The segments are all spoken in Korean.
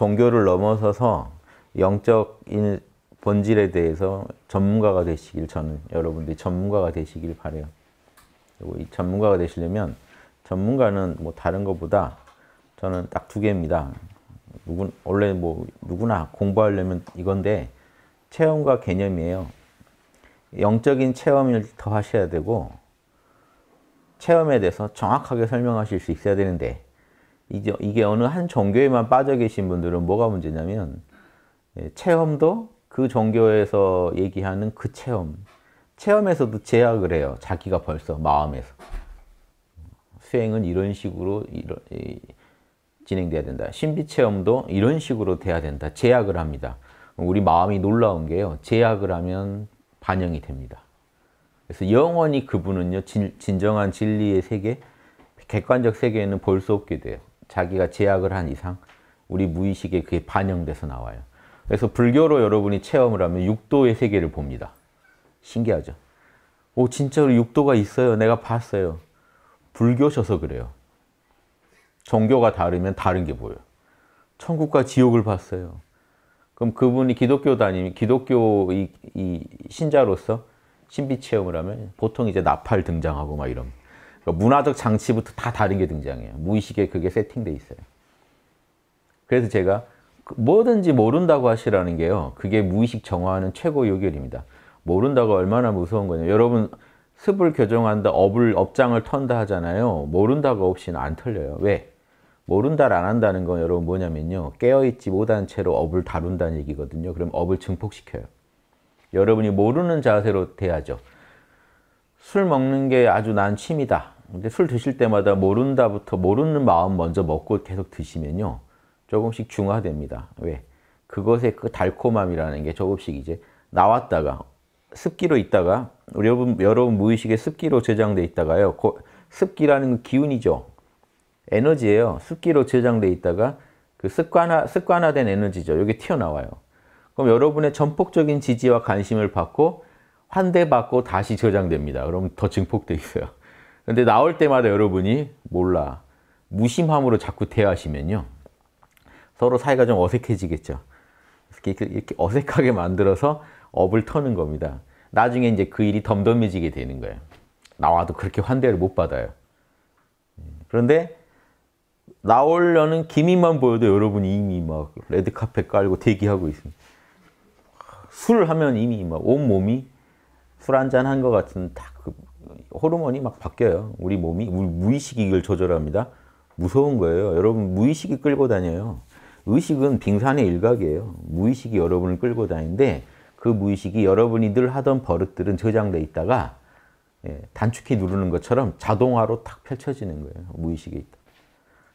종교를 넘어서서 영적 본질에 대해서 전문가가 되시길, 저는 여러분들이 전문가가 되시길 바래요. 그리고 이 전문가가 되시려면, 전문가는 뭐 다른 것보다 저는 딱 두 개입니다. 원래 뭐 누구나 공부하려면 이건데, 체험과 개념이에요. 영적인 체험을 더 하셔야 되고, 체험에 대해서 정확하게 설명하실 수 있어야 되는데, 이게 어느 한 종교에만 빠져 계신 분들은 뭐가 문제냐면, 체험도 그 종교에서 얘기하는 그 체험에서도 제약을 해요. 자기가 벌써 마음에서. 수행은 이런 식으로 진행돼야 된다. 신비체험도 이런 식으로 돼야 된다. 제약을 합니다. 우리 마음이 놀라운 게요, 제약을 하면 반영이 됩니다. 그래서 영원히 그분은요, 진정한 진리의 세계, 객관적 세계에는 볼 수 없게 돼요. 자기가 제약을 한 이상 우리 무의식에 그게 반영돼서 나와요. 그래서 불교로 여러분이 체험을 하면 육도의 세계를 봅니다. 신기하죠? 오, 진짜로 육도가 있어요. 내가 봤어요. 불교셔서 그래요. 종교가 다르면 다른 게 보여요. 천국과 지옥을 봤어요. 그럼 그분이 기독교 이 신자로서 신비체험을 하면 보통 이제 나팔 등장하고 막 이런, 그러니까 문화적 장치부터 다 다른 게 등장해요. 무의식에 그게 세팅돼 있어요. 그래서 제가 뭐든지 모른다고 하시라는 게요, 그게 무의식 정화하는 최고 요결입니다. 모른다고 얼마나 무서운 거냐. 여러분, 습을 교정한다, 업장을 턴다 하잖아요. 모른다고 없이는 안 털려요. 왜? 모른다를 안 한다는 건 여러분 뭐냐면요, 깨어있지 못한 채로 업을 다룬다는 얘기거든요. 그럼 업을 증폭시켜요. 여러분이 모르는 자세로 돼야죠. 술 먹는 게 아주 난 취미다. 근데 술 드실 때마다 모른다부터, 모르는 마음 먼저 먹고 계속 드시면요, 조금씩 중화됩니다. 왜? 그것의 그 달콤함이라는 게 조금씩 이제 나왔다가, 습기로 있다가, 여러분 무의식에 습기로 저장돼 있다가요, 습기라는 건 기운이죠. 에너지예요. 습기로 저장돼 있다가 그 습관화된 에너지죠. 이게 튀어나와요. 그럼 여러분의 전폭적인 지지와 관심을 받고 환대받고 다시 저장됩니다. 그럼 더 증폭돼 있어요. 근데 나올 때마다 여러분이 몰라, 무심함으로 자꾸 대화하시면요, 서로 사이가 좀 어색해지겠죠. 이렇게 어색하게 만들어서 업을 터는 겁니다. 나중에 이제 그 일이 덤덤해지게 되는 거예요. 나와도 그렇게 환대를 못 받아요. 그런데 나오려는 기미만 보여도 여러분이 이미 막 레드카펫 깔고 대기하고 있습니다. 술 하면 이미 막 온몸이 술 한잔 한 것 같은, 딱 그 호르몬이 막 바뀌어요. 우리 몸이, 우리 무의식이 이걸 조절합니다. 무서운 거예요. 여러분 무의식이 끌고 다녀요. 의식은 빙산의 일각이에요. 무의식이 여러분을 끌고 다니는데, 그 무의식이 여러분이 늘 하던 버릇들은 저장돼 있다가, 단축키 누르는 것처럼 자동화로 탁 펼쳐지는 거예요. 무의식에 있다.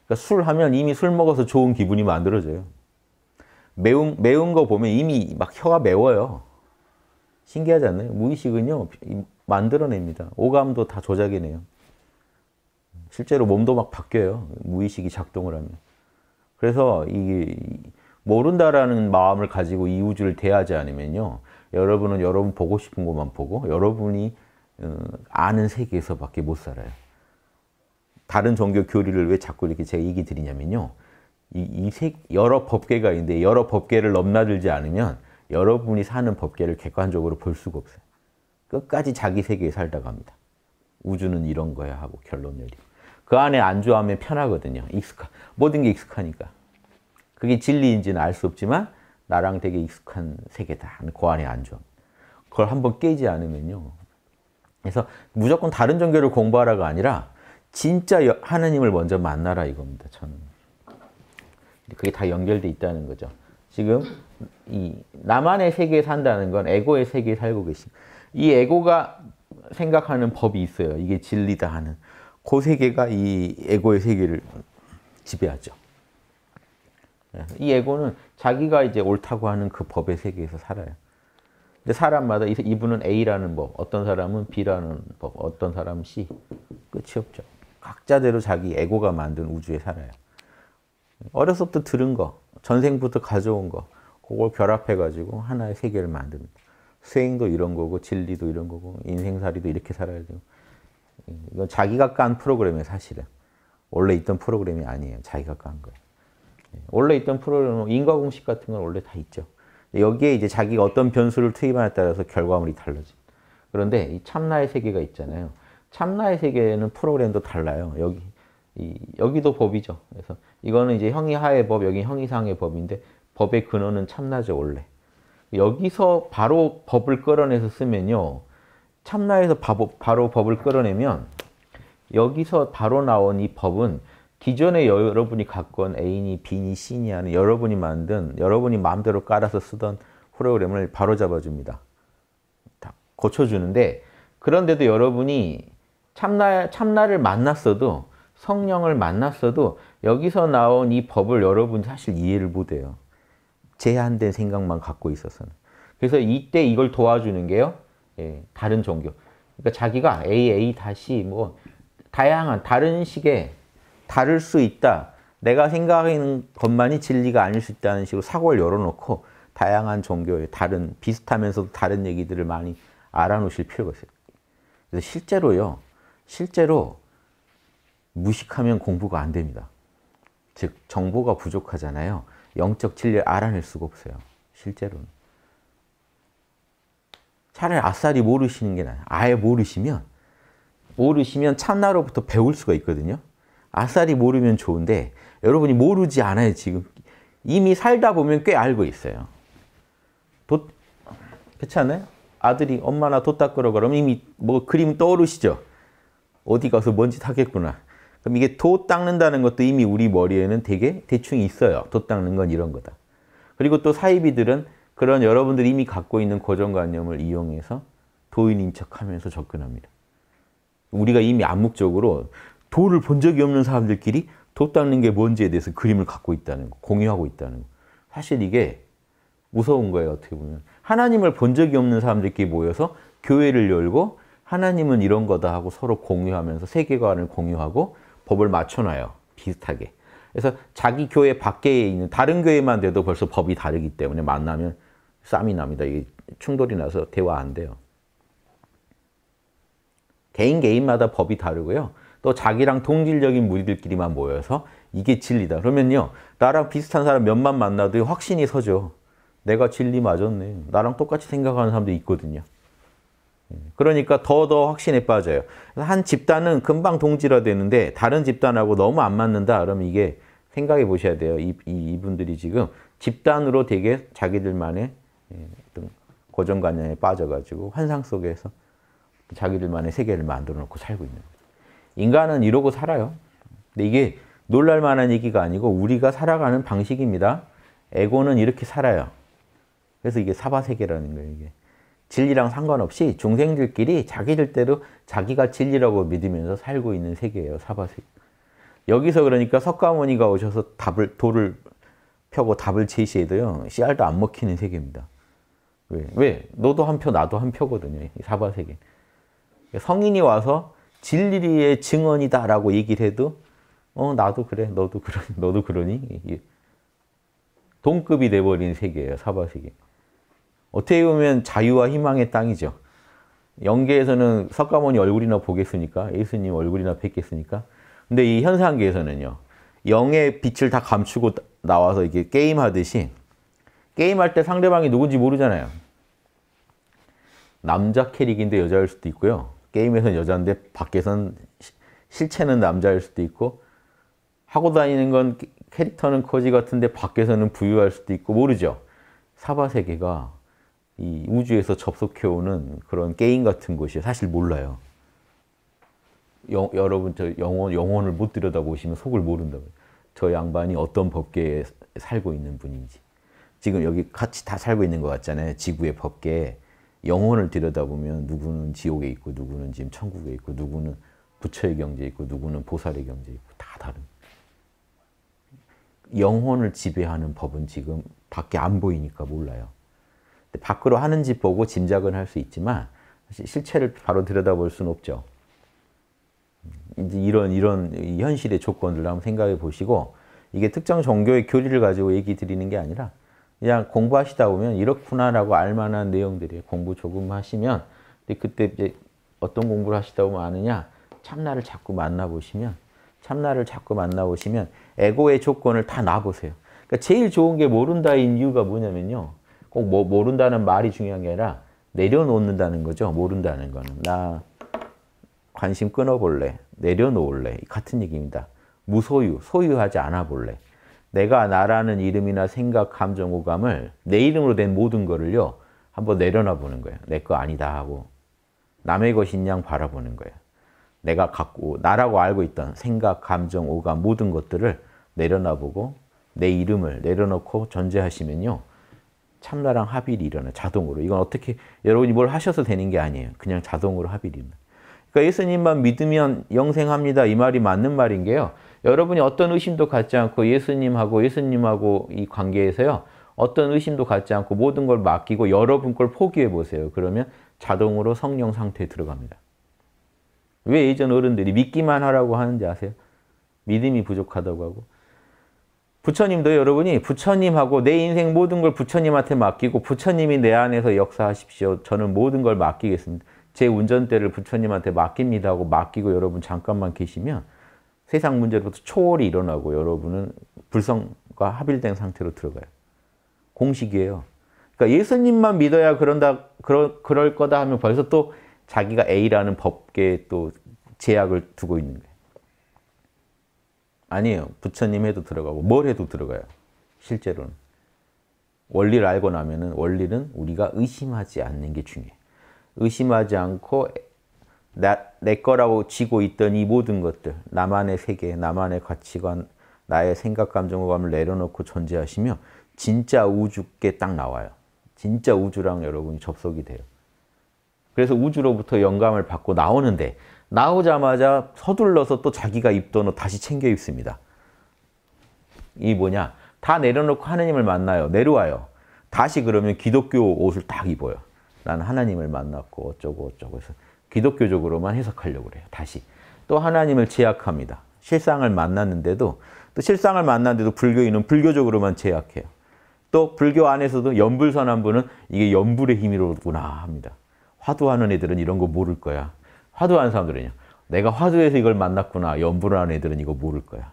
그러니까 술 하면 이미 술 먹어서 좋은 기분이 만들어져요. 매운 거 보면 이미 막 혀가 매워요. 신기하지 않나요? 무의식은요, 만들어냅니다. 오감도 다 조작이네요. 실제로 몸도 막 바뀌어요. 무의식이 작동을 하면. 그래서 이게 모른다라는 마음을 가지고 이 우주를 대하지 않으면요, 여러분은 여러분 보고 싶은 것만 보고 여러분이 아는 세계에서밖에 못 살아요. 다른 종교 교리를 왜 자꾸 이렇게 제가 얘기 드리냐면요, 여러 법계가 있는데 여러 법계를 넘나들지 않으면 여러분이 사는 법계를 객관적으로 볼 수가 없어요. 끝까지 자기 세계에 살다 갑니다. 우주는 이런 거야 하고 결론 내리고. 그 안에 안주하면 편하거든요. 모든 게 익숙하니까. 그게 진리인지는 알 수 없지만 나랑 되게 익숙한 세계다. 그 안에 안주합니다. 그걸 한번 깨지 않으면요. 그래서 무조건 다른 종교를 공부하라가 아니라 진짜 하나님을 먼저 만나라 이겁니다. 저는. 그게 다 연결돼 있다는 거죠. 지금 이 나만의 세계에 산다는 건 에고의 세계에 살고 계십니다. 이 에고가 생각하는 법이 있어요. 이게 진리다 하는. 그 세계가 이 에고의 세계를 지배하죠. 이 에고는 자기가 이제 옳다고 하는 그 법의 세계에서 살아요. 근데 사람마다 이분은 A라는 법, 어떤 사람은 B라는 법, 어떤 사람은 C. 끝이 없죠. 각자대로 자기 에고가 만든 우주에 살아요. 어려서부터 들은 거, 전생부터 가져온 거, 그걸 결합해가지고 하나의 세계를 만듭니다. 수행도 이런 거고, 진리도 이런 거고, 인생살이도 이렇게 살아야 되고. 이건 자기가 깐 프로그램이에요, 사실은. 원래 있던 프로그램이 아니에요. 자기가 깐 거예요. 원래 있던 프로그램은 인과공식 같은 건 원래 다 있죠. 여기에 이제 자기가 어떤 변수를 투입하냐에 따라서 결과물이 달라진. 그런데 이 참나의 세계가 있잖아요. 참나의 세계는 프로그램도 달라요. 여기도 법이죠. 그래서 이거는 이제 형이하의 법, 여기 형이상의 법인데 법의 근원은 참나죠, 원래. 여기서 바로 법을 끌어내서 쓰면요. 참나에서 바로 법을 끌어내면 여기서 바로 나온 이 법은 기존에 여러분이 갖고 온 A니 B니 C니 하는 여러분이 만든, 여러분이 마음대로 깔아서 쓰던 프로그램을 바로 잡아줍니다. 다 고쳐주는데, 그런데도 여러분이 참나를 만났어도, 성령을 만났어도 여기서 나온 이 법을 여러분이 사실 이해를 못해요. 제한된 생각만 갖고 있어서는. 그래서 이때 이걸 도와주는 게요. 예, 다른 종교. 그러니까 자기가 A 다시 뭐 다양한 다른 식의 다를 수 있다. 내가 생각하는 것만이 진리가 아닐 수 있다는 식으로 사고를 열어놓고 다양한 종교의 다른 비슷하면서도 다른 얘기들을 많이 알아놓으실 필요가 있어요. 그래서 실제로요. 실제로 무식하면 공부가 안 됩니다. 즉 정보가 부족하잖아요. 영적 진리를 알아낼 수가 없어요. 실제로는. 차라리 아싸리 모르시는 게 나아요. 아예 모르시면 참나로부터 배울 수가 있거든요. 아싸리 모르면 좋은데 여러분이 모르지 않아요, 지금. 이미 살다 보면 꽤 알고 있어요. 그렇지 않아요? 아들이 엄마 나 돛 닦으러 그러면 이미 뭐 그림 떠오르시죠? 어디 가서 뭔 짓 하겠구나. 그럼 이게 돛 닦는다는 것도 이미 우리 머리에는 되게 대충 있어요. 돛 닦는 건 이런 거다. 그리고 또 사이비들은 그런 여러분들이 이미 갖고 있는 고정관념을 이용해서 도인인 척하면서 접근합니다. 우리가 이미 암묵적으로 도를 본 적이 없는 사람들끼리 돛 닦는 게 뭔지에 대해서 그림을 갖고 있다는 거, 공유하고 있다는 거. 사실 이게 무서운 거예요, 어떻게 보면. 하나님을 본 적이 없는 사람들끼리 모여서 교회를 열고 하나님은 이런 거다 하고 서로 공유하면서 세계관을 공유하고 법을 맞춰놔요, 비슷하게. 그래서 자기 교회 밖에 있는 다른 교회만 돼도 벌써 법이 다르기 때문에 만나면 싸움이 납니다. 이게 충돌이 나서 대화 안 돼요. 개인마다 법이 다르고요. 또 자기랑 동질적인 무리들끼리만 모여서 이게 진리다. 그러면요. 나랑 비슷한 사람 몇만 만나도 확신이 서죠. 내가 진리 맞았네. 나랑 똑같이 생각하는 사람도 있거든요. 그러니까 더 확신에 빠져요. 한 집단은 금방 동질화 되는데 다른 집단하고 너무 안 맞는다. 그러면 이게 생각해 보셔야 돼요. 이분들이 지금 집단으로 되게 자기들만의 어떤 고정관념에 빠져가지고 환상 속에서 자기들만의 세계를 만들어 놓고 살고 있는 거예요. 인간은 이러고 살아요. 근데 이게 놀랄 만한 얘기가 아니고 우리가 살아가는 방식입니다. 에고는 이렇게 살아요. 그래서 이게 사바세계라는 거예요. 이게 진리랑 상관없이 중생들끼리 자기들대로 자기가 진리라고 믿으면서 살고 있는 세계예요. 사바세계. 여기서 그러니까 석가모니가 오셔서 도를 펴고 답을 제시해도요. 씨알도 안 먹히는 세계입니다. 왜? 너도 한 표, 나도 한 표거든요. 사바세계. 성인이 와서 진리의 증언이다라고 얘기를 해도 나도 그래, 너도 그러니? 동급이 돼버린 세계예요, 사바세계. 어떻게 보면 자유와 희망의 땅이죠. 영계에서는 석가모니 얼굴이나 보겠습니까? 예수님 얼굴이나 뵙겠습니까? 근데 이 현상계에서는요. 영의 빛을 다 감추고 나와서 이렇게 게임하듯이 게임할 때 상대방이 누군지 모르잖아요. 남자 캐릭인데 여자일 수도 있고요. 게임에서는 여자인데 밖에서는 실체는 남자일 수도 있고 하고 다니는 건 캐릭터는 거지 같은데 밖에서는 부유할 수도 있고 모르죠. 사바세계가 이 우주에서 접속해오는 그런 게임 같은 것이 사실 몰라요. 여러분 저 영혼을 못 들여다보시면 속을 모른다고요. 저 양반이 어떤 법계에 살고 있는 분인지. 지금 여기 같이 다 살고 있는 것 같잖아요. 지구의 법계에. 영혼을 들여다보면 누구는 지옥에 있고 누구는 지금 천국에 있고 누구는 부처의 경지에 있고 누구는 보살의 경지에 있고 다 다른. 영혼을 지배하는 법은 지금 밖에 안 보이니까 몰라요. 근데 밖으로 하는 집 보고 짐작은 할 수 있지만 사실 실체를 바로 들여다볼 수는 없죠. 이제 이런 현실의 조건들을 한번 생각해 보시고 이게 특정 종교의 교리를 가지고 얘기 드리는 게 아니라 그냥 공부하시다 보면 이렇구나라고 알만한 내용들이에요. 공부 조금 하시면 근데 그때 이제 어떤 공부를 하시다 보면 아느냐? 참나를 자꾸 만나보시면 에고의 조건을 다 놔보세요. 그러니까 제일 좋은 게 모른다인 이유가 뭐냐면요. 꼭 뭐 모른다는 말이 중요한 게 아니라 내려놓는다는 거죠. 모른다는 거는. 나 관심 끊어볼래. 내려놓을래. 같은 얘기입니다. 무소유, 소유하지 않아 볼래. 내가 나라는 이름이나 생각, 감정, 오감을 내 이름으로 된 모든 거를요. 한번 내려놔 보는 거예요. 내 거 아니다 하고. 남의 것인 양 바라보는 거예요. 내가 갖고 나라고 알고 있던 생각, 감정, 오감 모든 것들을 내려놔보고 내 이름을 내려놓고 전제하시면요. 참나랑 합일이 일어나요. 자동으로. 이건 어떻게 여러분이 뭘 하셔서 되는 게 아니에요. 그냥 자동으로 합일이 일어나요. 그러니까 예수님만 믿으면 영생합니다. 이 말이 맞는 말인 게요. 여러분이 어떤 의심도 갖지 않고 예수님하고 이 관계에서요. 어떤 의심도 갖지 않고 모든 걸 맡기고 여러분 걸 포기해 보세요. 그러면 자동으로 성령 상태에 들어갑니다. 왜 예전 어른들이 믿기만 하라고 하는지 아세요? 믿음이 부족하다고 하고. 부처님도 여러분이 부처님하고 내 인생 모든 걸 부처님한테 맡기고 부처님이 내 안에서 역사하십시오. 저는 모든 걸 맡기겠습니다. 제 운전대를 부처님한테 맡깁니다 하고 맡기고 여러분 잠깐만 계시면 세상 문제로부터 초월이 일어나고 여러분은 불성과 합일된 상태로 들어가요. 공식이에요. 그러니까 예수님만 믿어야 그럴 거다 하면 벌써 또 자기가 A라는 법계에 또 제약을 두고 있는 거예요. 아니에요. 부처님 해도 들어가고 뭘 해도 들어가요. 실제로는. 원리를 알고 나면은 원리는 우리가 의심하지 않는 게 중요해요. 의심하지 않고 내 거라고 쥐고 있던 이 모든 것들, 나만의 세계, 나만의 가치관, 나의 생각, 감정, 오감을 내려놓고 존재하시며 진짜 우주께 딱 나와요. 진짜 우주랑 여러분이 접속이 돼요. 그래서 우주로부터 영감을 받고 나오는데 나오자마자 서둘러서 또 자기가 입던 옷 다시 챙겨 입습니다. 이 뭐냐? 다 내려놓고 하나님을 만나요. 내려와요. 다시 그러면 기독교 옷을 딱 입어요. 난 하나님을 만났고 어쩌고 어쩌고 해서 기독교적으로만 해석하려고 그래요. 다시. 또 하나님을 제약합니다. 실상을 만났는데도 또 실상을 만났는데도 불교인은 불교적으로만 제약해요. 또 불교 안에서도 연불선한 분은 이게 연불의 힘이로구나 합니다. 화두하는 애들은 이런 거 모를 거야. 화두하는 사람들은요. 내가 화두에서 이걸 만났구나. 연불하는 애들은 이거 모를 거야.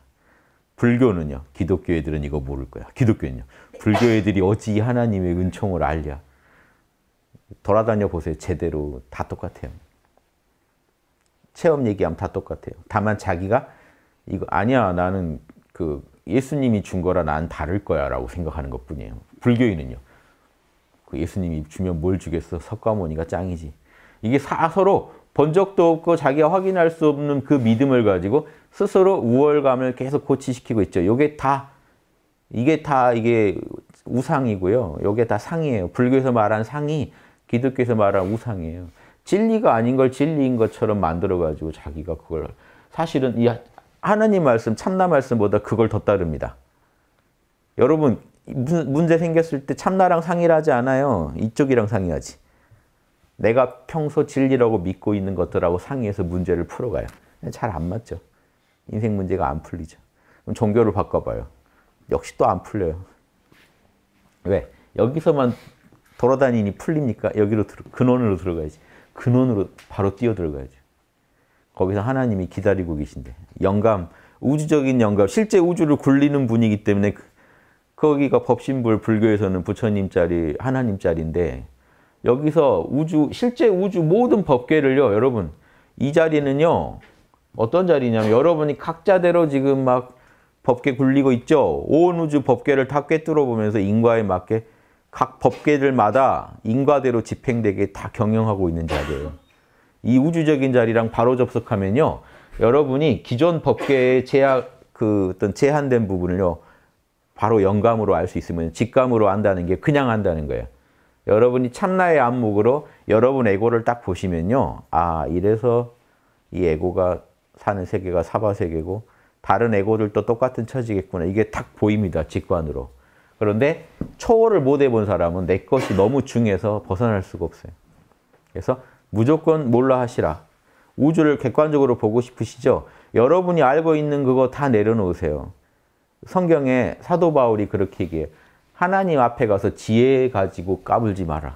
불교는요. 기독교 애들은 이거 모를 거야. 기독교는요. 불교 애들이 어찌 하나님의 은총을 알랴. 돌아다녀 보세요. 제대로 다 똑같아요. 체험 얘기하면 다 똑같아요. 다만 자기가 이거 아니야. 나는 그 예수님이 준 거라 난 다를 거야 라고 생각하는 것뿐이에요. 불교인은요. 그 예수님이 주면 뭘 주겠어. 석가모니가 짱이지. 이게 서로 본 적도 없고 자기가 확인할 수 없는 그 믿음을 가지고 스스로 우월감을 계속 고취시키고 있죠. 이게 우상이고요. 이게 다 상이에요. 불교에서 말한 상이 기독교에서 말한 우상이에요. 진리가 아닌 걸 진리인 것처럼 만들어가지고 자기가 그걸 사실은 이 하나님 말씀, 참나 말씀보다 그걸 더 따릅니다. 여러분 문제 생겼을 때 참나랑 상의하지 않아요. 이쪽이랑 상의하지. 내가 평소 진리라고 믿고 있는 것들하고 상의해서 문제를 풀어가요. 잘 안 맞죠. 인생 문제가 안 풀리죠. 그럼 종교를 바꿔봐요. 역시 또 안 풀려요. 왜? 여기서만 돌아다니니 풀립니까? 여기로 근원으로 들어가야지. 근원으로 바로 뛰어 들어가야죠. 거기서 하나님이 기다리고 계신데. 영감, 우주적인 영감, 실제 우주를 굴리는 분이기 때문에 거기가 법신불, 불교에서는 부처님 자리, 하나님 자리인데 여기서 실제 우주 모든 법계를요. 여러분, 이 자리는요. 어떤 자리냐면 여러분이 각자대로 지금 막 법계 굴리고 있죠. 온 우주 법계를 다 꿰뚫어 보면서 인과에 맞게 각 법계들마다 인과대로 집행되게 다 경영하고 있는 자리예요. 이 우주적인 자리랑 바로 접속하면요. 여러분이 기존 법계의 제한된 부분을요. 바로 영감으로 알 수 있으면 직감으로 안다는 게 그냥 안다는 거예요. 여러분이 참나의 안목으로 여러분 에고를 딱 보시면요. 아, 이래서 이 에고가 사는 세계가 사바세계고 다른 에고들도 똑같은 처지겠구나. 이게 딱 보입니다. 직관으로. 그런데 초월을 못 해본 사람은 내 것이 너무 중요해서 벗어날 수가 없어요. 그래서 무조건 몰라 하시라. 우주를 객관적으로 보고 싶으시죠? 여러분이 알고 있는 그거 다 내려놓으세요. 성경에 사도 바울이 그렇게 얘기해요. 하나님 앞에 가서 지혜 가지고 까불지 마라.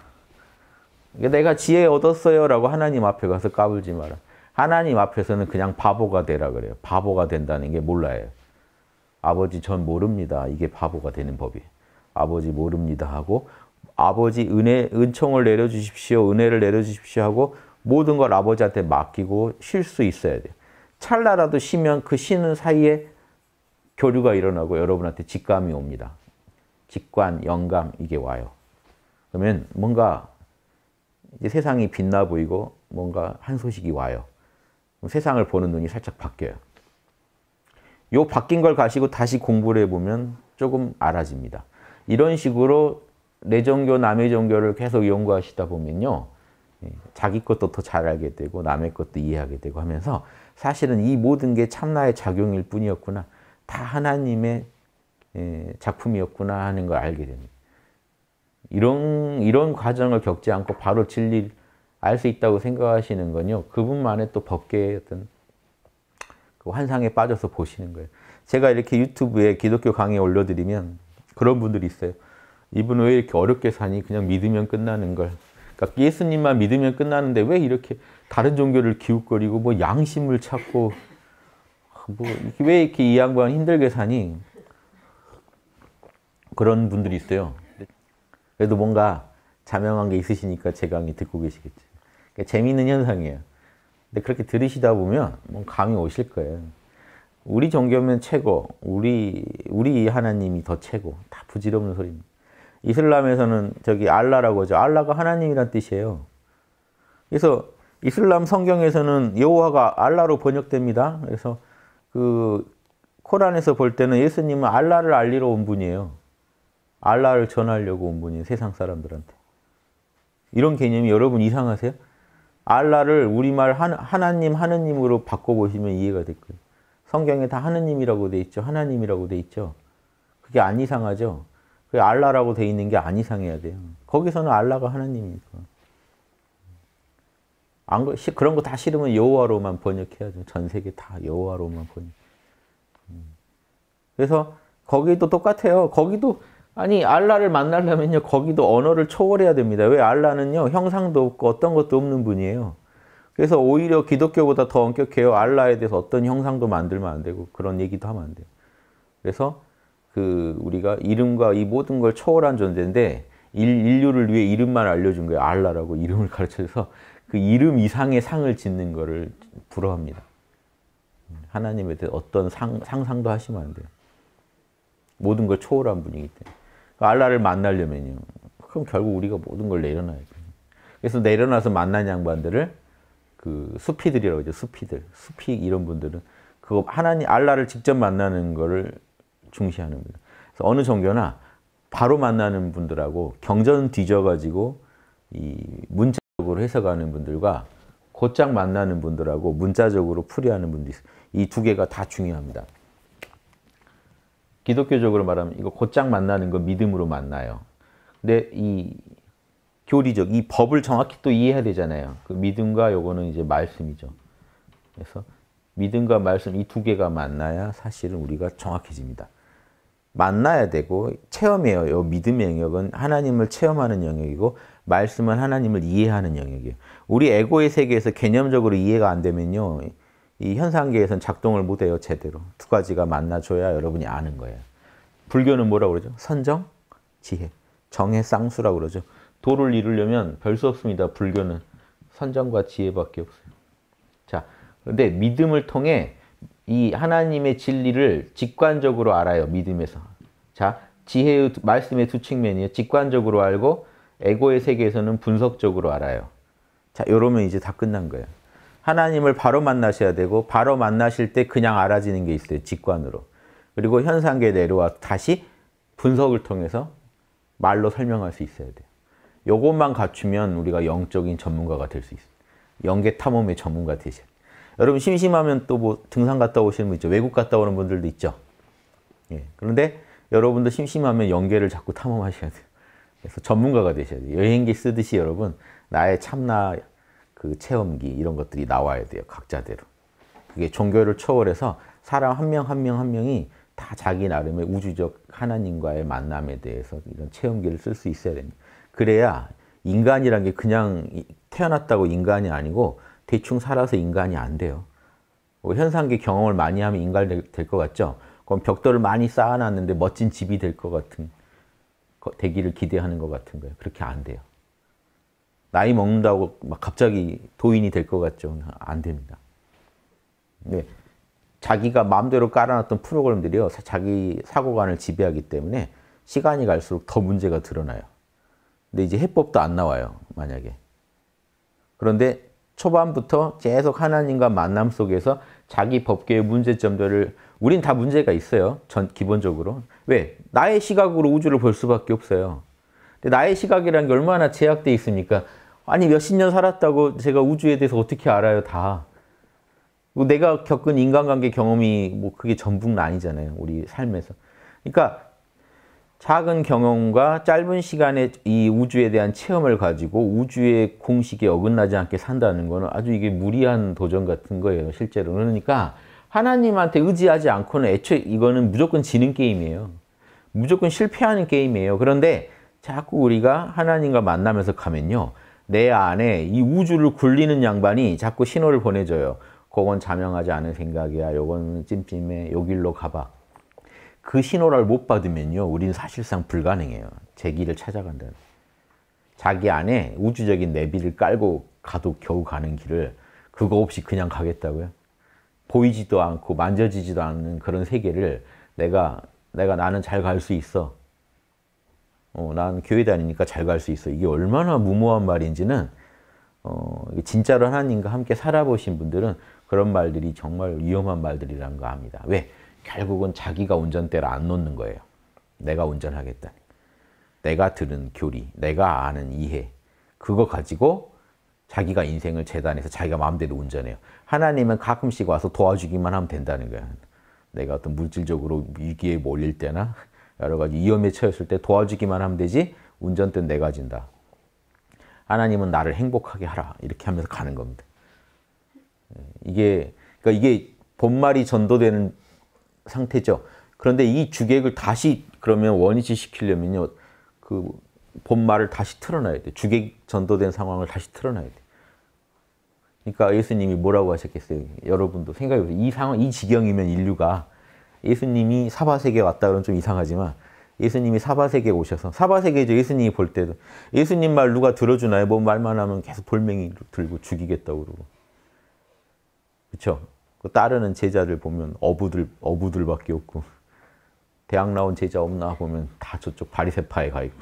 내가 지혜 얻었어요 라고 하나님 앞에 가서 까불지 마라. 하나님 앞에서는 그냥 바보가 되라 그래요. 바보가 된다는 게 몰라요. 아버지 전 모릅니다. 이게 바보가 되는 법이에요. 아버지 모릅니다 하고 아버지 은총을 내려주십시오. 은혜를 내려주십시오 하고 모든 걸 아버지한테 맡기고 쉴 수 있어야 돼요. 찰나라도 쉬면 그 쉬는 사이에 교류가 일어나고 여러분한테 직감이 옵니다. 직관, 영감 이게 와요. 그러면 뭔가 이제 세상이 빛나 보이고 뭔가 한 소식이 와요. 그럼 세상을 보는 눈이 살짝 바뀌어요. 요 바뀐 걸 가지고 다시 공부를 해보면 조금 알아집니다. 이런 식으로 내 종교, 남의 종교를 계속 연구하시다 보면요. 자기 것도 더 잘 알게 되고 남의 것도 이해하게 되고 하면서 사실은 이 모든 게 참나의 작용일 뿐이었구나. 다 하나님의 작품이었구나 하는 걸 알게 됩니다. 이런 과정을 겪지 않고 바로 진리를 알 수 있다고 생각하시는 건요. 그분만의 또 법계의 어떤 그 환상에 빠져서 보시는 거예요. 제가 이렇게 유튜브에 기독교 강의 올려드리면 그런 분들이 있어요. 이분은 왜 이렇게 어렵게 사니? 그냥 믿으면 끝나는 걸. 그러니까 예수님만 믿으면 끝나는데 왜 이렇게 다른 종교를 기웃거리고 뭐 양심을 찾고 뭐 왜 이렇게 이 양반 힘들게 사니? 그런 분들이 있어요. 그래도 뭔가 자명한 게 있으시니까 제 강의 듣고 계시겠죠. 그러니까 재미있는 현상이에요. 근데 그렇게 들으시다 보면 뭐 감이 오실 거예요. 우리 종교면 최고, 우리 하나님이 더 최고. 다 부질없는 소리입니다. 이슬람에서는 저기 알라라고 하죠. 알라가 하나님이란 뜻이에요. 그래서 이슬람 성경에서는 여호와가 알라로 번역됩니다. 그래서 그 코란에서 볼 때는 예수님은 알라를 알리러 온 분이에요. 알라를 전하려고 온 분이에요. 세상 사람들한테. 이런 개념이 여러분 이상하세요? 알라를 우리말 하나님, 하느님으로 바꿔보시면 이해가 될 거예요. 성경에 다 하느님이라고 돼 있죠. 하나님이라고 돼 있죠. 그게 안 이상하죠. 그 알라라고 돼 있는 게 안 이상해야 돼요. 거기서는 알라가 하나님이니까. 그런 거 다 싫으면 여호와로만 번역해야죠. 전 세계 다 여호와로만 번역. 그래서 거기도 똑같아요. 거기도 아니 알라를 만나려면요. 거기도 언어를 초월해야 됩니다. 왜 알라는요. 형상도 없고 어떤 것도 없는 분이에요. 그래서 오히려 기독교보다 더 엄격해요. 알라에 대해서 어떤 형상도 만들면 안 되고 그런 얘기도 하면 안 돼요. 그래서 우리가 이름과 이 모든 걸 초월한 존재인데 인류를 위해 이름만 알려준 거예요. 알라라고 이름을 가르쳐줘서 그 이름 이상의 상을 짓는 거를 부러워합니다. 하나님에 대해 어떤 상상도 하시면 안 돼요. 모든 걸 초월한 분이기 때문에. 알라를 만나려면요. 그럼 결국 우리가 모든 걸 내려놔야 돼요. 그래서 내려놔서 만난 양반들을 수피들이라고 하죠. 수피들. 수피 이런 분들은 그거 하나님 알라를 직접 만나는 거를 중시하는 거예요. 그래서 어느 종교나 바로 만나는 분들하고 경전 뒤져가지고 이 문자적으로 해석하는 분들과 곧장 만나는 분들하고 문자적으로 풀이하는 분들이 있어요. 이 두 개가 다 중요합니다. 기독교적으로 말하면 이거 곧장 만나는 건 믿음으로 만나요. 근데 이 교리적, 이 법을 정확히 또 이해해야 되잖아요. 그 믿음과 요거는 이제 말씀이죠. 그래서 믿음과 말씀 이 두 개가 만나야 사실은 우리가 정확해집니다. 만나야 되고 체험해요. 요 믿음의 영역은 하나님을 체험하는 영역이고 말씀은 하나님을 이해하는 영역이에요. 우리 에고의 세계에서 개념적으로 이해가 안 되면요. 이 현상계에서는 작동을 못해요. 제대로. 두 가지가 만나줘야 여러분이 아는 거예요. 불교는 뭐라고 그러죠? 선정, 지혜, 정의 쌍수라고 그러죠. 도를 이루려면 별 수 없습니다. 불교는 선정과 지혜밖에 없어요. 자, 그런데 믿음을 통해 이 하나님의 진리를 직관적으로 알아요. 믿음에서. 자, 지혜의 말씀의 두 측면이에요. 직관적으로 알고 에고의 세계에서는 분석적으로 알아요. 자, 이러면 이제 다 끝난 거예요. 하나님을 바로 만나셔야 되고 바로 만나실 때 그냥 알아지는 게 있어요. 직관으로. 그리고 현상계에 내려와 다시 분석을 통해서 말로 설명할 수 있어야 돼요. 요것만 갖추면 우리가 영적인 전문가가 될 수 있어요. 영계 탐험의 전문가 되셔. 여러분 심심하면 또 뭐 등산 갔다 오시는 분 있죠. 외국 갔다 오는 분들도 있죠. 예. 그런데 여러분도 심심하면 영계를 자꾸 탐험하셔야 돼요. 그래서 전문가가 되셔야 돼요. 여행기 쓰듯이 여러분 나의 참나 그 체험기 이런 것들이 나와야 돼요. 각자대로. 그게 종교를 초월해서 사람 한 명 한 명 한 명이 다 자기 나름의 우주적 하나님과의 만남에 대해서 이런 체험기를 쓸 수 있어야 됩니다. 그래야 인간이란 게 그냥 태어났다고 인간이 아니고 대충 살아서 인간이 안 돼요. 현상계 경험을 많이 하면 인간 될 것 같죠? 그럼 벽돌을 많이 쌓아놨는데 멋진 집이 될 것 같은, 되기를 기대하는 것 같은 거예요. 그렇게 안 돼요. 나이 먹는다고 막 갑자기 도인이 될 것 같죠? 안 됩니다. 네. 자기가 마음대로 깔아놨던 프로그램들이요, 자기 사고관을 지배하기 때문에 시간이 갈수록 더 문제가 드러나요. 근데 이제 해법도 안 나와요, 만약에. 그런데 초반부터 계속 하나님과 만남 속에서 자기 법계의 문제점들을, 우린 다 문제가 있어요, 기본적으로. 왜? 나의 시각으로 우주를 볼 수밖에 없어요. 근데 나의 시각이라는 게 얼마나 제약돼 있습니까? 아니, 몇십 년 살았다고 제가 우주에 대해서 어떻게 알아요, 다. 내가 겪은 인간관계 경험이 뭐 그게 전부는 아니잖아요, 우리 삶에서. 그러니까 작은 경험과 짧은 시간에 이 우주에 대한 체험을 가지고 우주의 공식에 어긋나지 않게 산다는 거는 아주 이게 무리한 도전 같은 거예요, 실제로. 그러니까 하나님한테 의지하지 않고는 애초에 이거는 무조건 지는 게임이에요. 무조건 실패하는 게임이에요. 그런데 자꾸 우리가 하나님과 만나면서 가면요, 내 안에 이 우주를 굴리는 양반이 자꾸 신호를 보내줘요. 그건 자명하지 않은 생각이야. 요건 찜찜해. 요 길로 가봐. 그 신호를 못 받으면요, 우리는 사실상 불가능해요. 제 길을 찾아간다는. 자기 안에 우주적인 내비를 깔고 가도 겨우 가는 길을 그거 없이 그냥 가겠다고요? 보이지도 않고 만져지지도 않는 그런 세계를 나는 잘 갈 수 있어. 난 교회 다니니까 잘 갈 수 있어. 이게 얼마나 무모한 말인지는 진짜로 하나님과 함께 살아보신 분들은 그런 말들이 정말 위험한 말들이라는 거 압니다. 왜? 결국은 자기가 운전대를 안 놓는 거예요. 내가 운전하겠다. 내가 들은 교리, 내가 아는 이해, 그거 가지고 자기가 인생을 재단해서 자기가 마음대로 운전해요. 하나님은 가끔씩 와서 도와주기만 하면 된다는 거예요. 내가 어떤 물질적으로 위기에 몰릴 때나 여러 가지 위험에 처했을 때 도와주기만 하면 되지, 운전대는 내가 진다. 하나님은 나를 행복하게 하라, 이렇게 하면서 가는 겁니다. 이게 본말이 전도되는 상태죠. 그런데 이 주객을 다시 그러면 원위치 시키려면요, 그 본말을 다시 틀어놔야 돼. 주객 전도된 상황을 다시 틀어놔야 돼. 그러니까 예수님이 뭐라고 하셨겠어요? 여러분도 생각해 보세요. 이 상황, 이 지경이면 인류가, 예수님이 사바세계에 왔다 그러면 좀 이상하지만, 예수님이 사바세계에 오셔서, 사바세계에서 예수님이 볼 때도 예수님 말 누가 들어주나요? 뭐 말만 하면 계속 돌멩이 들고 죽이겠다고 그러고, 그렇죠? 그 따르는 제자들 보면 어부들밖에 없고, 대학 나온 제자 없나 보면 다 저쪽 바리새파에 가 있고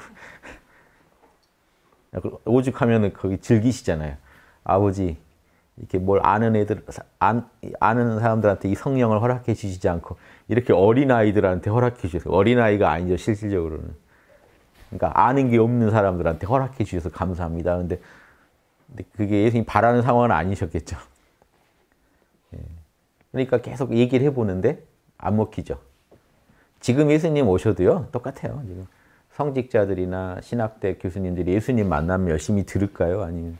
오죽하면은 거기 즐기시잖아요. 아버지, 이렇게 뭘 아는 애들, 아는 사람들한테 이 성령을 허락해 주시지 않고 이렇게 어린아이들한테 허락해 주셔서, 어린아이가 아니죠, 실질적으로는. 그러니까 아는 게 없는 사람들한테 허락해 주셔서 감사합니다. 근데 그게 예수님이 바라는 상황은 아니셨겠죠. 그러니까 계속 얘기를 해보는데 안 먹히죠. 지금 예수님 오셔도요, 똑같아요. 지금 성직자들이나 신학대 교수님들이 예수님 만나면 열심히 들을까요? 아니면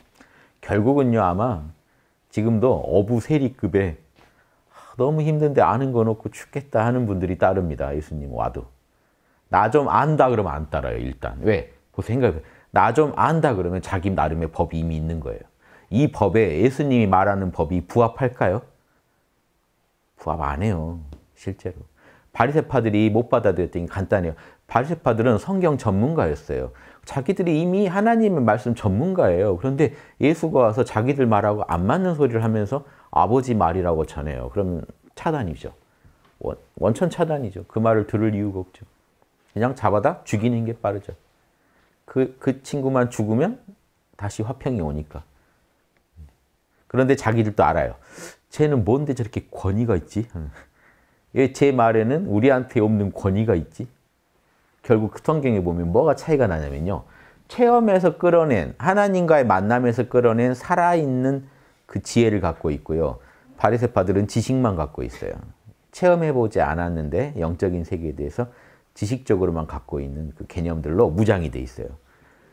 결국은요, 아마 지금도 어부 세리급에 너무 힘든데 아는 건 없고 죽겠다 하는 분들이 따릅니다. 예수님 와도. 나 좀 안다 그러면 안 따라요, 일단. 왜? 그 생각해요. 나 좀 안다 그러면 자기 나름의 법이 이미 있는 거예요. 이 법에 예수님이 말하는 법이 부합할까요? 부합 안 해요, 실제로. 바리새파들이 못 받아들였던 게 간단해요. 바리새파들은 성경 전문가였어요. 자기들이 이미 하나님의 말씀 전문가예요. 그런데 예수가 와서 자기들 말하고 안 맞는 소리를 하면서 아버지 말이라고 전해요. 그럼 차단이죠. 원천 차단이죠. 그 말을 들을 이유가 없죠. 그냥 잡아다 죽이는 게 빠르죠. 그 친구만 죽으면 다시 화평이 오니까. 그런데 자기들도 알아요. 쟤는 뭔데 저렇게 권위가 있지? 왜 제 말에는 우리한테 없는 권위가 있지? 결국 그 성경에 보면 뭐가 차이가 나냐면요, 체험에서 끌어낸, 하나님과의 만남에서 끌어낸 살아있는 그 지혜를 갖고 있고요, 바리새파들은 지식만 갖고 있어요. 체험해보지 않았는데 영적인 세계에 대해서 지식적으로만 갖고 있는 그 개념들로 무장이 돼 있어요.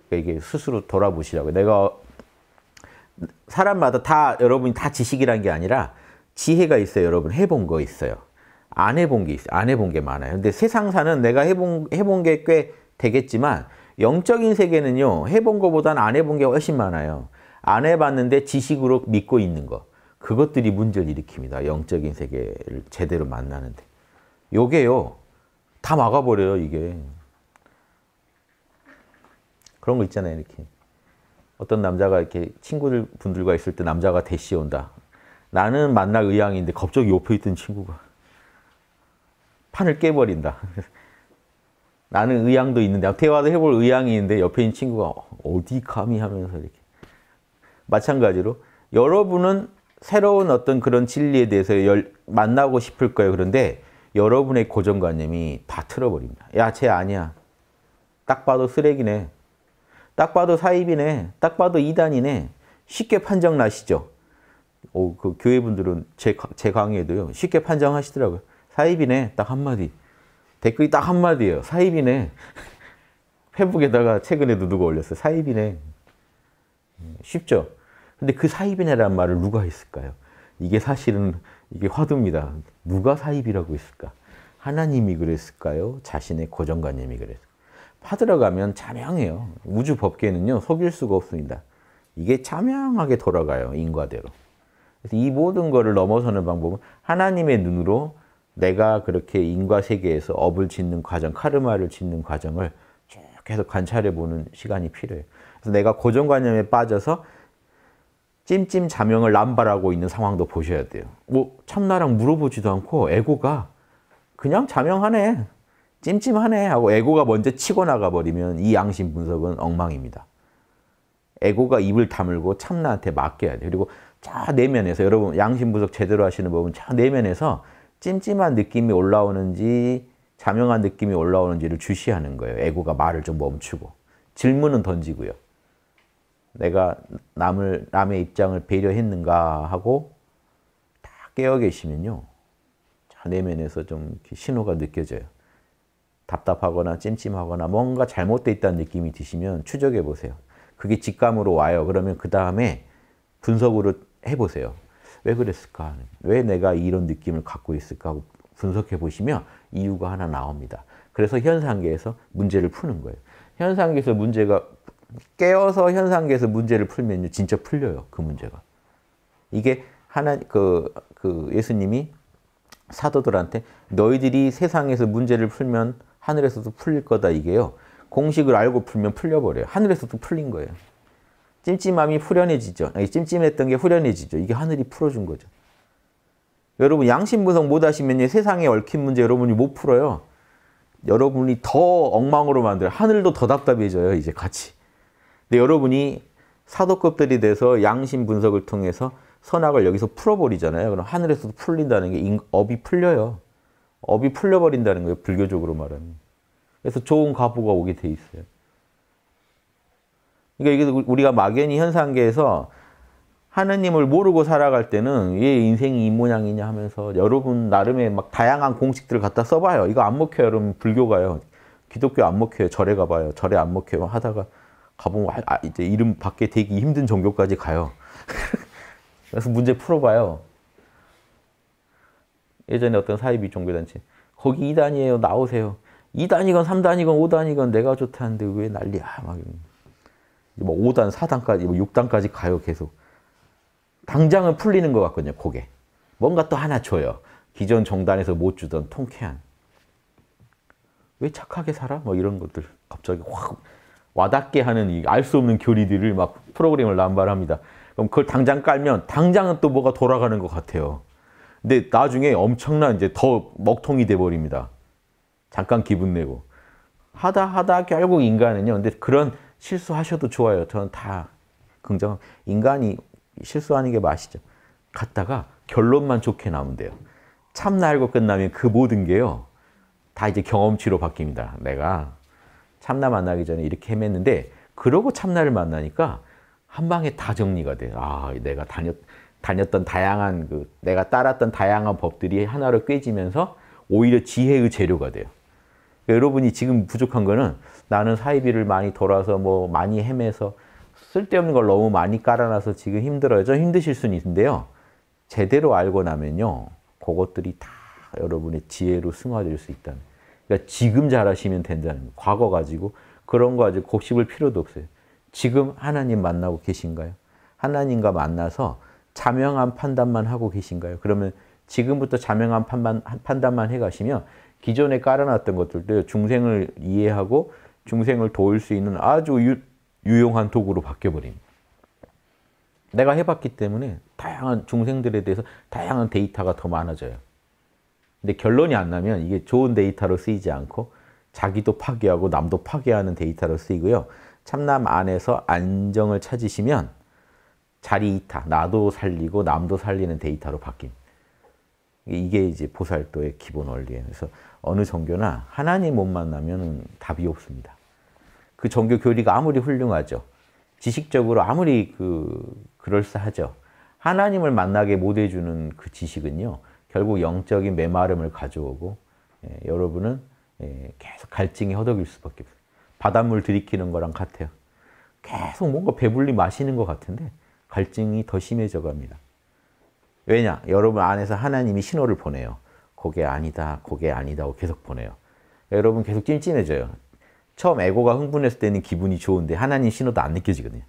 그러니까 이게 스스로 돌아보시라고요. 내가 사람마다 다, 여러분이 다 지식이란 게 아니라 지혜가 있어요. 여러분 해본 거 있어요. 안 해본 게 있어요. 안 해본 게 많아요. 근데 세상사는 내가 해본 게 꽤 되겠지만, 영적인 세계는요, 해본 거보다는 안 해본 게 훨씬 많아요. 안 해봤는데 지식으로 믿고 있는 거. 그것들이 문제를 일으킵니다. 영적인 세계를 제대로 만나는데. 요게요, 다 막아버려요, 이게. 그런 거 있잖아요, 이렇게. 어떤 남자가 이렇게 친구들 분들과 있을 때 남자가 대시 온다. 나는 만날 의향인데 갑자기 옆에 있던 친구가 판을 깨버린다. 나는 의향도 있는데, 대화도 해볼 의향이 있는데 옆에 있는 친구가 어디 감히 하면서 이렇게. 마찬가지로 여러분은 새로운 어떤 그런 진리에 대해서 만나고 싶을 거예요. 그런데 여러분의 고정관념이 다 틀어버립니다. 야, 쟤 아니야. 딱 봐도 쓰레기네. 딱 봐도 사입이네. 딱 봐도 이단이네. 쉽게 판정 나시죠? 그 교회분들은 제 강의에도요. 쉽게 판정하시더라고요. 사입이네. 딱 한마디. 댓글이 딱 한마디예요. 사입이네. 페북에다가 최근에도 누가 올렸어요. 사입이네. 쉽죠? 근데 그 사입이네라는 말을 누가 했을까요? 이게 사실은 이게 화두입니다. 누가 사입이라고 했을까? 하나님이 그랬을까요? 자신의 고정관념이 그랬을까요? 파들어가면 자명해요. 우주 법계는요, 속일 수가 없습니다. 이게 자명하게 돌아가요, 인과대로. 그래서 이 모든 거를 넘어서는 방법은 하나님의 눈으로 내가 그렇게 인과 세계에서 업을 짓는 과정, 카르마를 짓는 과정을 쭉 계속 관찰해 보는 시간이 필요해요. 그래서 내가 고정관념에 빠져서 찜찜 자명을 남발하고 있는 상황도 보셔야 돼요. 뭐 참나랑 물어보지도 않고 에고가 그냥 자명하네. 찜찜하네 하고 에고가 먼저 치고 나가버리면 이 양심 분석은 엉망입니다. 에고가 입을 다물고 참나한테 맡겨야 돼요. 그리고 저 내면에서, 여러분 양심 분석 제대로 하시는 법은 저 내면에서 찜찜한 느낌이 올라오는지 자명한 느낌이 올라오는지를 주시하는 거예요. 에고가 말을 좀 멈추고. 질문은 던지고요. 내가 남의 입장을 배려했는가 하고 다 깨어 계시면요. 저 내면에서 좀 신호가 느껴져요. 답답하거나 찜찜하거나 뭔가 잘못돼 있다는 느낌이 드시면 추적해 보세요. 그게 직감으로 와요. 그러면 그 다음에 분석으로 해보세요. 왜 그랬을까? 왜 내가 이런 느낌을 갖고 있을까? 하고 분석해 보시면 이유가 하나 나옵니다. 그래서 현상계에서 문제를 푸는 거예요. 현상계에서 문제가 깨어서 현상계에서 문제를 풀면요, 진짜 풀려요, 그 문제가. 이게 하나 예수님이 사도들한테 너희들이 세상에서 문제를 풀면 하늘에서도 풀릴 거다, 이게요. 공식을 알고 풀면 풀려버려요. 하늘에서도 풀린 거예요. 찜찜함이 후련해지죠. 아니, 찜찜했던 게 후련해지죠. 이게 하늘이 풀어준 거죠. 여러분 양심 분석 못 하시면 세상에 얽힌 문제 여러분이 못 풀어요. 여러분이 더 엉망으로 만들어요. 하늘도 더 답답해져요, 이제 같이. 근데 여러분이 사도급들이 돼서 양심 분석을 통해서 선악을 여기서 풀어버리잖아요. 그럼 하늘에서도 풀린다는 게 업이 풀려요. 업이 풀려버린다는 거예요, 불교적으로 말하면. 그래서 좋은 과보가 오게 돼 있어요. 그러니까 이게 우리가 막연히 현상계에서 하느님을 모르고 살아갈 때는 왜 인생이 이 모양이냐 하면서 여러분 나름의 막 다양한 공식들을 갖다 써봐요. 이거 안 먹혀요, 여러분. 불교가요. 기독교 안 먹혀요. 절에 가봐요. 절에 안 먹혀요. 하다가 가보면 이제 이름 밖에 되기 힘든 종교까지 가요. 그래서 문제 풀어봐요. 예전에 어떤 사이비 종교단체, 거기 2단이에요. 나오세요. 2단이건 3단이건 5단이건 내가 좋다는데 왜 난리야. 막 뭐 5단, 4단까지, 뭐 6단까지 가요, 계속. 당장은 풀리는 것 같거든요, 그게. 뭔가 또 하나 줘요. 기존 정단에서 못 주던 통쾌한. 왜 착하게 살아? 뭐 이런 것들 갑자기 확 와닿게 하는 알 수 없는 교리들을 막 프로그램을 남발합니다. 그럼 그걸 당장 깔면 당장은 또 뭐가 돌아가는 것 같아요. 근데 나중에 엄청난 이제 더 먹통이 돼버립니다. 잠깐 기분 내고. 하다 결국 인간은요. 근데 그런 실수하셔도 좋아요. 저는 다 긍정합니다. 인간이 실수하는 게 맛이죠. 갔다가 결론만 좋게 나오면 돼요. 참나 알고 끝나면 그 모든 게요. 다 이제 경험치로 바뀝니다. 내가 참나 만나기 전에 이렇게 헤맸는데 그러고 참나를 만나니까 한 방에 다 정리가 돼요. 아, 내가 다녔던 다양한 내가 따랐던 다양한 법들이 하나로 꿰지면서 오히려 지혜의 재료가 돼요. 그러니까 여러분이 지금 부족한 거는 나는 사이비를 많이 돌아서 뭐 많이 헤매서 쓸데없는 걸 너무 많이 깔아놔서 지금 힘들어요. 좀 힘드실 수는 있는데요. 제대로 알고 나면요. 그것들이 다 여러분의 지혜로 승화될 수 있다는. 그러니까 지금 잘하시면 된다는 거예요. 과거 가지고 그런 거 아주 곱씹을 필요도 없어요. 지금 하나님 만나고 계신가요? 하나님과 만나서 자명한 판단만 하고 계신가요? 그러면 지금부터 자명한 판단만 해가시면 기존에 깔아놨던 것들도 중생을 이해하고 중생을 도울 수 있는 아주 유용한 도구로 바뀌어버립니다. 내가 해봤기 때문에 다양한 중생들에 대해서 다양한 데이터가 더 많아져요. 근데 결론이 안 나면 이게 좋은 데이터로 쓰이지 않고 자기도 파괴하고 남도 파괴하는 데이터로 쓰이고요. 참남 안에서 안정을 찾으시면 자리 이타, 나도 살리고 남도 살리는 데이터로 바뀝니다. 이게 이제 보살도의 기본 원리예요. 그래서 어느 종교나 하나님 못 만나면 답이 없습니다. 그 종교 교리가 아무리 훌륭하죠. 지식적으로 아무리 그럴싸하죠. 하나님을 만나게 못 해주는 그 지식은요. 결국 영적인 메마름을 가져오고 여러분은 계속 갈증이 허덕일 수밖에 없어요. 바닷물 들이키는 거랑 같아요. 계속 뭔가 배불리 마시는 것 같은데 갈증이 더 심해져 갑니다. 왜냐? 여러분 안에서 하나님이 신호를 보내요. 그게 아니다, 그게 아니다고 계속 보내요. 여러분 계속 찜찜해져요. 처음 에고가 흥분했을 때는 기분이 좋은데 하나님 신호도 안 느껴지거든요.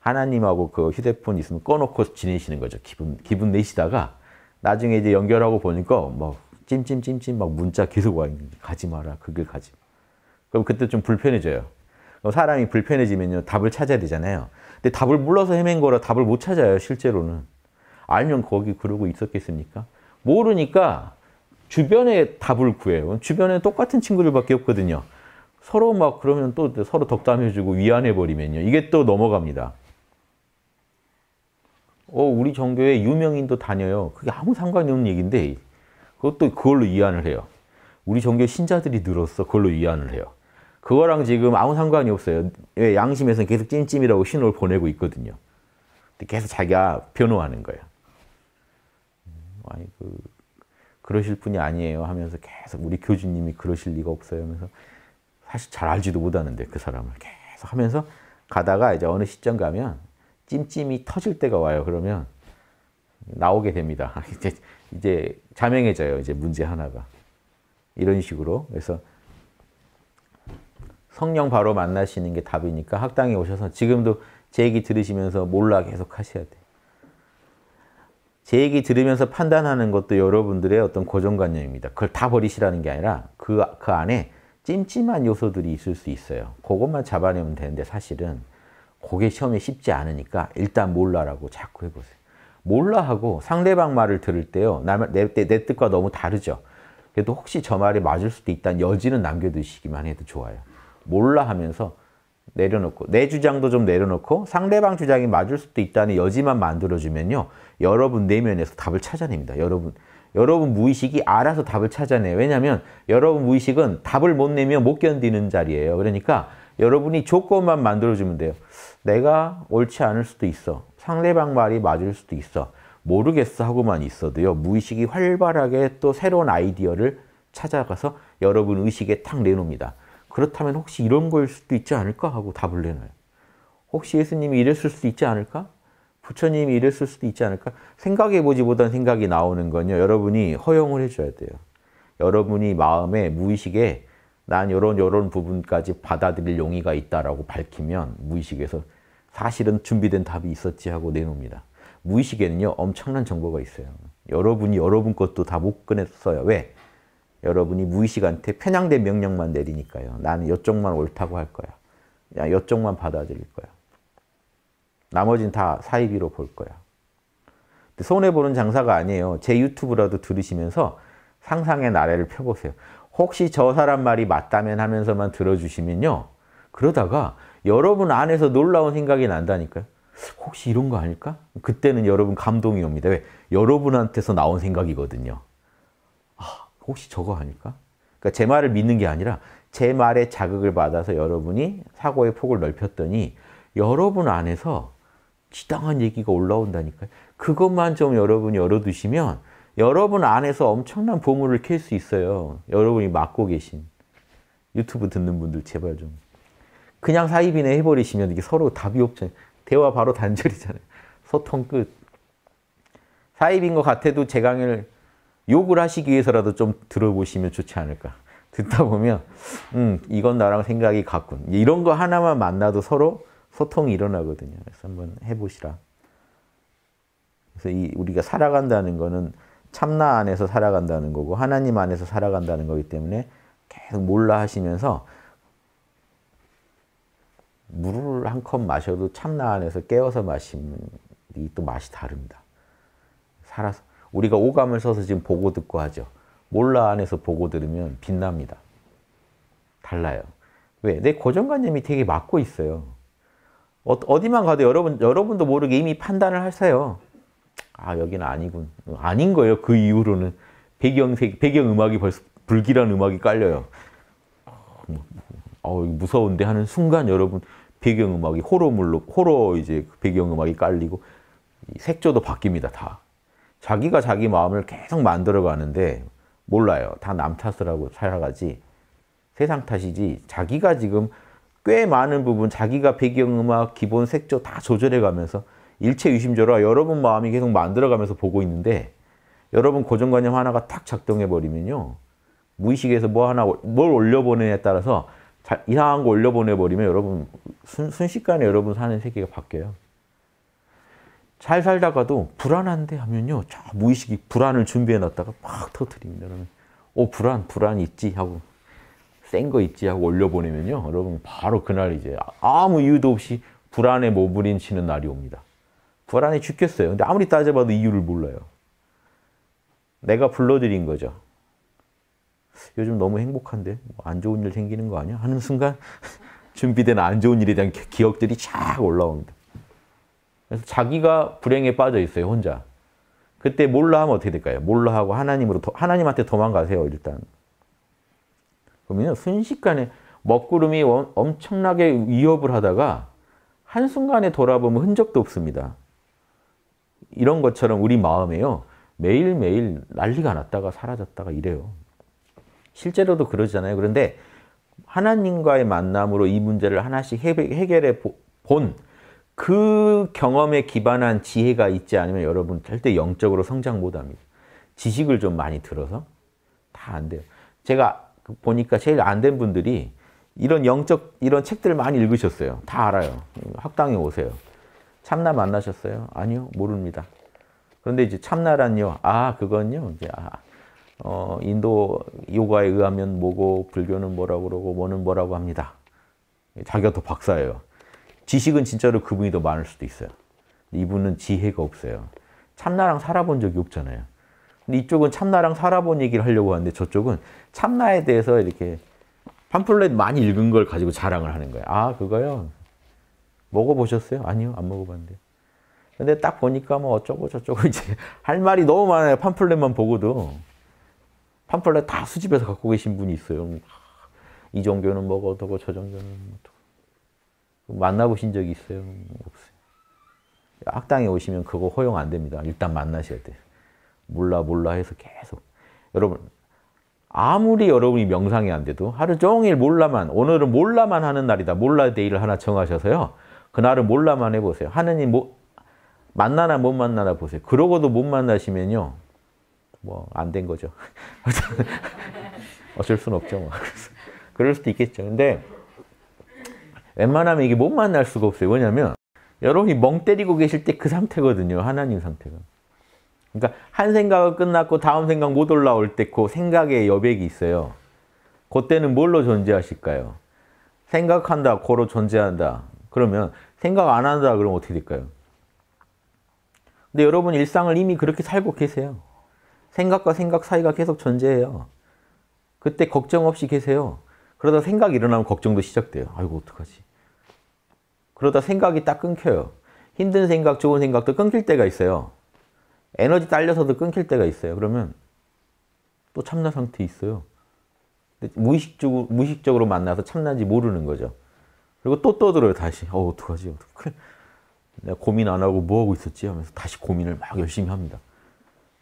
하나님하고 그 휴대폰 있으면 꺼놓고 지내시는 거죠. 기분 내시다가 나중에 이제 연결하고 보니까 뭐 찜찜찜찜 막 문자 계속 와 있는데 가지 마라, 그 길 가지 마. 그럼 그때 좀 불편해져요. 그럼 사람이 불편해지면요 답을 찾아야 되잖아요. 근데 답을 몰라서 헤맨 거라 답을 못 찾아요. 실제로는. 알면 거기 그러고 있었겠습니까? 모르니까 주변에 답을 구해요. 주변에 똑같은 친구들밖에 없거든요. 서로 막 그러면 또 서로 덕담해주고 위안해버리면요. 이게 또 넘어갑니다. 우리 종교에 유명인도 다녀요. 그게 아무 상관이 없는 얘기인데 그것도 그걸로 위안을 해요. 우리 종교 신자들이 늘었어. 그걸로 위안을 해요. 그거랑 지금 아무 상관이 없어요. 왜? 양심에서는 계속 찜찜이라고 신호를 보내고 있거든요. 근데 계속 자기가 변호하는 거예요. 아니 그러실 분이 아니에요 하면서 계속 우리 교주님이 그러실 리가 없어요 하면서 사실 잘 알지도 못하는데 그 사람을 계속 하면서 가다가 이제 어느 시점 가면 찜찜이 터질 때가 와요. 그러면 나오게 됩니다. 이제 자명해져요. 이제 문제 하나가. 이런 식으로. 그래서 성령 바로 만나시는 게 답이니까 학당에 오셔서 지금도 제 얘기 들으시면서 몰라 계속 하셔야 돼요. 제 얘기 들으면서 판단하는 것도 여러분들의 어떤 고정관념입니다. 그걸 다 버리시라는 게 아니라 그 안에 찜찜한 요소들이 있을 수 있어요. 그것만 잡아내면 되는데 사실은 그게 처음에 쉽지 않으니까 일단 몰라라고 자꾸 해보세요. 몰라하고 상대방 말을 들을 때요. 내 뜻과 너무 다르죠. 그래도 혹시 저 말이 맞을 수도 있다는 여지는 남겨두시기만 해도 좋아요. 몰라 하면서 내려놓고 내 주장도 좀 내려놓고 상대방 주장이 맞을 수도 있다는 여지만 만들어주면요. 여러분 내면에서 답을 찾아냅니다. 여러분 무의식이 알아서 답을 찾아내요. 왜냐하면 여러분 무의식은 답을 못 내면 못 견디는 자리예요. 그러니까 여러분이 조건만 만들어주면 돼요. 내가 옳지 않을 수도 있어. 상대방 말이 맞을 수도 있어. 모르겠어 하고만 있어도요. 무의식이 활발하게 또 새로운 아이디어를 찾아가서 여러분 의식에 탁 내놓습니다. 그렇다면 혹시 이런 걸 수도 있지 않을까 하고 답을 내놔요. 혹시 예수님이 이랬을 수도 있지 않을까? 부처님이 이랬을 수도 있지 않을까? 생각해보지 못한 생각이 나오는 건요. 여러분이 허용을 해줘야 돼요. 여러분이 마음에 무의식에 난 요런 부분까지 받아들일 용의가 있다라고 밝히면 무의식에서 사실은 준비된 답이 있었지 하고 내놓습니다. 무의식에는요. 엄청난 정보가 있어요. 여러분이 여러분 것도 다 못 꺼냈어요. 왜? 여러분이 무의식한테 편향된 명령만 내리니까요. 나는 이쪽만 옳다고 할 거야. 야, 이쪽만 받아들일 거야. 나머지는 다 사이비로 볼 거야. 근데 손해보는 장사가 아니에요. 제 유튜브라도 들으시면서 상상의 나래를 펴보세요. 혹시 저 사람 말이 맞다면 하면서만 들어주시면요. 그러다가 여러분 안에서 놀라운 생각이 난다니까요. 혹시 이런 거 아닐까? 그때는 여러분 감동이 옵니다. 왜? 여러분한테서 나온 생각이거든요. 혹시 저거 아닐까? 그러니까 제 말을 믿는 게 아니라 제 말에 자극을 받아서 여러분이 사고의 폭을 넓혔더니 여러분 안에서 지당한 얘기가 올라온다니까요. 그것만 좀 여러분이 열어두시면 여러분 안에서 엄청난 보물을 캘 수 있어요. 여러분이 맡고 계신 유튜브 듣는 분들 제발 좀. 그냥 사이비네 해버리시면 이게 서로 답이 없잖아요. 대화 바로 단절이잖아요. 소통 끝. 사이비인 것 같아도 제 강의를 욕을 하시기 위해서라도 좀 들어보시면 좋지 않을까. 듣다 보면 이건 나랑 생각이 같군. 이런 거 하나만 만나도 서로 소통이 일어나거든요. 그래서 한번 해보시라. 그래서 우리가 살아간다는 거는 참나 안에서 살아간다는 거고 하나님 안에서 살아간다는 거기 때문에 계속 몰라 하시면서 물을 한 컵 마셔도 참나 안에서 깨어서 마시면 이 또 맛이 다릅니다. 살아서 우리가 오감을 써서 지금 보고 듣고 하죠. 몰라 안에서 보고 들으면 빛납니다. 달라요. 왜? 내 고정관념이 되게 막고 있어요. 어디만 가도 여러분도 모르게 이미 판단을 하세요. 아, 여기는 아니군. 아닌 거예요. 그 이후로는 배경음악이 벌써 불길한 음악이 깔려요. 무서운데 하는 순간 여러분 배경음악이 호러 이제 배경음악이 깔리고 색조도 바뀝니다. 다. 자기가 자기 마음을 계속 만들어가는데 몰라요. 다 남 탓을 하고 살아가지. 세상 탓이지. 자기가 지금 꽤 많은 부분 자기가 배경음악, 기본 색조 다 조절해가면서 일체 유심조라 여러분 마음이 계속 만들어가면서 보고 있는데 여러분 고정관념 하나가 딱 작동해버리면요. 무의식에서 뭘 올려보내에 따라서 이상한 거 올려보내버리면 여러분 순식간에 여러분 사는 세계가 바뀌어요. 잘 살다가도 불안한데 하면요. 저 무의식이 불안을 준비해놨다가 막 터뜨립니다. 그러면 불안 있지 하고 센 거 있지 하고 올려보내면요. 여러분 바로 그날 이제 아무 이유도 없이 불안에 몸부림치는 날이 옵니다. 불안해 죽겠어요. 근데 아무리 따져봐도 이유를 몰라요. 내가 불러들인 거죠. 요즘 너무 행복한데 안 좋은 일 생기는 거 아니야? 하는 순간 준비된 안 좋은 일에 대한 기억들이 쫙 올라옵니다. 그래서 자기가 불행에 빠져 있어요. 혼자. 그때 몰라 하면 어떻게 될까요? 몰라 하고 하나님한테 도망가세요. 일단. 그러면 순식간에 먹구름이 엄청나게 위협을 하다가 한순간에 돌아보면 흔적도 없습니다. 이런 것처럼 우리 마음에요. 매일매일 난리가 났다가 사라졌다가 이래요. 실제로도 그러잖아요. 그런데 하나님과의 만남으로 이 문제를 하나씩 해결해 본 그 경험에 기반한 지혜가 있지 않으면 여러분 절대 영적으로 성장 못합니다. 지식을 좀 많이 들어서 다 안 돼요. 제가 보니까 제일 안 된 분들이 이런 책들을 많이 읽으셨어요. 다 알아요. 학당에 오세요. 참나 만나셨어요? 아니요, 모릅니다. 그런데 이제 참나란요, 그건요, 이제, 인도 요가에 의하면 뭐고, 불교는 뭐라고 그러고, 뭐는 뭐라고 합니다. 자기가 더 박사예요. 지식은 진짜로 그분이 더 많을 수도 있어요. 이분은 지혜가 없어요. 참나랑 살아본 적이 없잖아요. 근데 이쪽은 참나랑 살아본 얘기를 하려고 하는데 저쪽은 참나에 대해서 이렇게 팜플렛 많이 읽은 걸 가지고 자랑을 하는 거예요. 그거요? 먹어보셨어요? 아니요, 안 먹어봤는데. 근데 딱 보니까 뭐 어쩌고 저쩌고 이제 할 말이 너무 많아요. 팜플렛만 보고도. 팜플렛 다 수집해서 갖고 계신 분이 있어요. 이 종교는 뭐고 어떠고 저 종교는 뭐 어떠고. 만나보신 적이 있어요? 없어요. 학당에 오시면 그거 허용 안 됩니다. 일단 만나셔야 돼요. 몰라 해서 계속. 여러분. 아무리 여러분이 명상이 안 돼도 하루 종일 몰라만, 오늘은 몰라만 하는 날이다. 몰라 데이를 하나 정하셔서요. 그날은 몰라만 해보세요. 하느님 만나나 못 만나나 보세요. 그러고도 못 만나시면요. 안 된 거죠. 어쩔 수는 없죠. 그럴 수도 있겠죠. 근데 웬만하면 이게 못 만날 수가 없어요. 왜냐면 여러분이 멍 때리고 계실 때 그 상태거든요. 하나님 상태가. 그러니까 한 생각은 끝났고 다음 생각 못 올라올 때 그 생각의 여백이 있어요. 그때는 뭘로 존재하실까요? 생각한다, 고로 존재한다. 그러면 생각 안 한다 그러면 어떻게 될까요? 근데 여러분 일상을 이미 그렇게 살고 계세요. 생각과 생각 사이가 계속 존재해요. 그때 걱정 없이 계세요. 그러다 생각이 일어나면 걱정도 시작돼요. 아이고 어떡하지? 그러다 생각이 딱 끊겨요. 힘든 생각, 좋은 생각도 끊길 때가 있어요. 에너지 딸려서도 끊길 때가 있어요. 그러면 또 참나 상태에 있어요. 무의식적으로 만나서 참나인지 모르는 거죠. 그리고 또 떠들어요, 다시. 어떡하지? 그래. 내가 고민 안 하고 뭐 하고 있었지? 하면서 다시 고민을 막 열심히 합니다.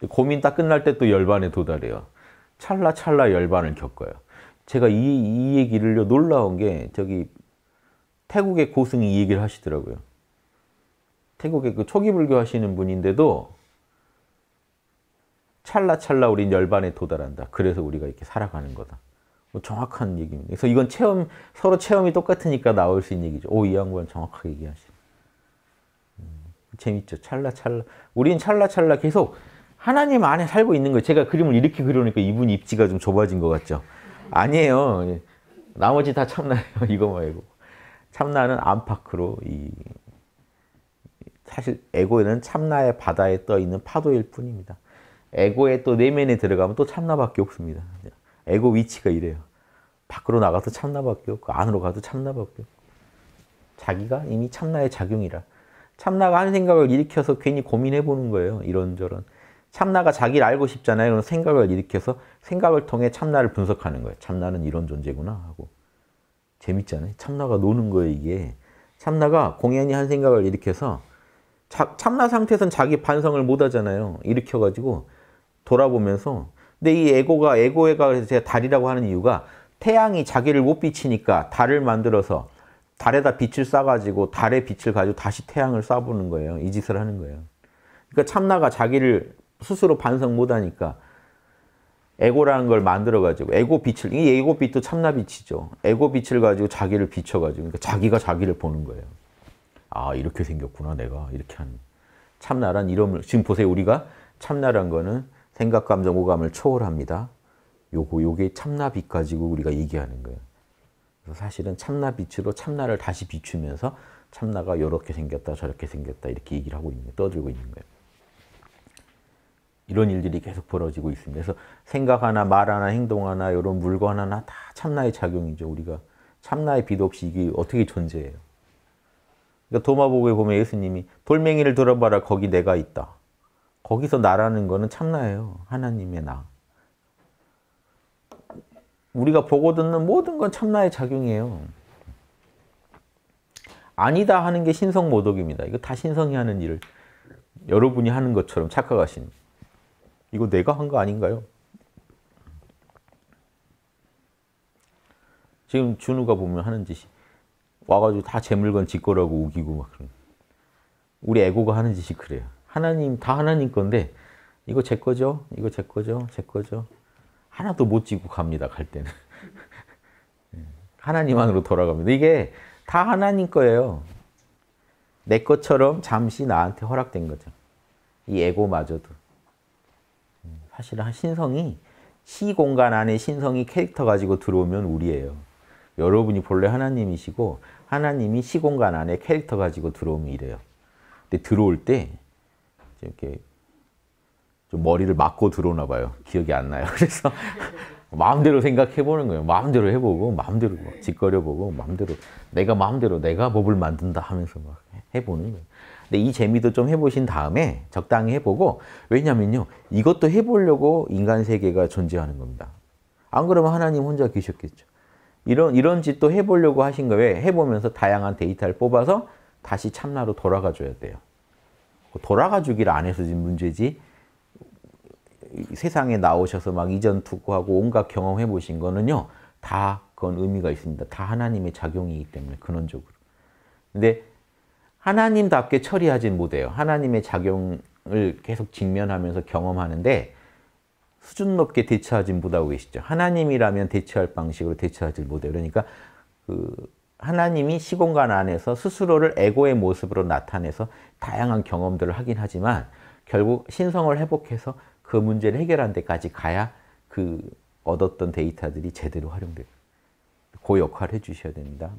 고민 딱 끝날 때 또 열반에 도달해요. 찰나찰나 열반을 겪어요. 제가 이 얘기를요, 놀라운 게 저기 태국의 고승이 이 얘기를 하시더라고요. 태국의 그 초기 불교 하시는 분인데도 찰나찰나 우린 열반에 도달한다. 그래서 우리가 이렇게 살아가는 거다. 정확한 얘기입니다. 그래서 이건 서로 체험이 똑같으니까 나올 수 있는 얘기죠. 이 양반 정확하게 얘기하시네. 재밌죠. 찰나찰나. 우린 찰나찰나 계속 하나님 안에 살고 있는 거예요. 제가 그림을 이렇게 그려놓으니까 이분 입지가 좀 좁아진 것 같죠? 아니에요. 나머지 다 참나예요. 이거 말고. 참나는 안팎으로 사실 에고는 참나의 바다에 떠있는 파도일 뿐입니다. 에고의 또 내면에 들어가면 또 참나밖에 없습니다. 에고 위치가 이래요. 밖으로 나가도 참나밖에 없고 안으로 가도 참나밖에 없고 자기가 이미 참나의 작용이라 참나가 하는 생각을 일으켜서 괜히 고민해보는 거예요. 이런저런. 참나가 자기를 알고 싶잖아요. 그런 생각을 일으켜서 생각을 통해 참나를 분석하는 거예요. 참나는 이런 존재구나 하고. 재밌잖아요. 참나가 노는 거예요, 이게. 참나가 공연히 한 생각을 일으켜서 참나 상태에서는 자기 반성을 못 하잖아요. 일으켜가지고 돌아보면서. 근데 이 에고가 제가 달이라고 하는 이유가 태양이 자기를 못 비치니까 달을 만들어서 달에다 빛을 쏴가지고 달의 빛을 가지고 다시 태양을 쏴보는 거예요. 이 짓을 하는 거예요. 그러니까 참나가 자기를 스스로 반성 못하니까 에고라는 걸 만들어가지고 에고빛을, 이 에고빛도 참나빛이죠. 에고빛을 가지고 자기를 비춰가지고 그러니까 자기가 자기를 보는 거예요. 아, 이렇게 생겼구나 내가. 이렇게 한 참나란 이름을 지금 보세요. 우리가 참나란 거는 생각, 감정, 오감을 초월합니다. 요게 참나빛 가지고 우리가 얘기하는 거예요. 그래서 사실은 참나빛으로 참나를 다시 비추면서 참나가 이렇게 생겼다 저렇게 생겼다 이렇게 얘기를 하고 있는 거예요. 떠들고 있는 거예요. 이런 일들이 계속 벌어지고 있습니다. 그래서 생각 하나, 말 하나, 행동 하나, 이런 물건 하나 다 참나의 작용이죠. 우리가 참나의 빛 없이 이게 어떻게 존재해요. 그러니까 도마복에 보면 예수님이 돌멩이를 들어봐라 거기 내가 있다. 거기서 나라는 거는 참나예요. 하나님의 나. 우리가 보고 듣는 모든 건 참나의 작용이에요. 아니다 하는 게 신성모독입니다. 이거 다 신성이 하는 일을 여러분이 하는 것처럼 착각하시는 거예요. 이거 내가 한 거 아닌가요? 지금 준우가 보면 하는 짓이 와가지고 다 제 물건 지 거라고 우기고 막 그런. 우리 에고가 하는 짓이 그래요. 하나님, 다 하나님 건데 이거 제 거죠? 이거 제 거죠? 제 거죠? 하나도 못 지고 갑니다. 갈 때는. 하나님 안으로 돌아갑니다. 이게 다 하나님 거예요. 내 것처럼 잠시 나한테 허락된 거죠. 이 에고마저도. 사실은 신성이 시공간 안에 신성이 캐릭터 가지고 들어오면 우리예요. 여러분이 본래 하나님이시고 하나님이 시공간 안에 캐릭터 가지고 들어오면 이래요. 근데 들어올 때 이렇게 좀 머리를 막고 들어오나 봐요. 기억이 안 나요. 그래서 마음대로 생각해 보는 거예요. 마음대로 해보고 마음대로 짓거려보고 마음대로 내가 법을 만든다 하면서 막 해보는 거예요. 근데 이 재미도 좀 해보신 다음에 적당히 해보고 왜냐면요. 이것도 해보려고 인간 세계가 존재하는 겁니다. 안 그러면 하나님 혼자 계셨겠죠. 이런 짓도 해보려고 하신 거예요. 해보면서 다양한 데이터를 뽑아서 다시 참나로 돌아가줘야 돼요. 돌아가주기를 안 해서 지금 문제지 세상에 나오셔서 막 이전 투구하고 온갖 경험해보신 거는요. 다 그건 의미가 있습니다. 다 하나님의 작용이기 때문에 근원적으로. 근데 하나님답게 처리하진 못해요. 하나님의 작용을 계속 직면하면서 경험하는데 수준 높게 대처하진 못하고 계시죠. 하나님이라면 대처할 방식으로 대처하지 못해요. 그러니까 하나님이 시공간 안에서 스스로를 에고의 모습으로 나타내서 다양한 경험들을 하긴 하지만 결국 신성을 회복해서 그 문제를 해결한 데까지 가야 그 얻었던 데이터들이 제대로 활용돼요. 그 역할을 해주셔야 됩니다.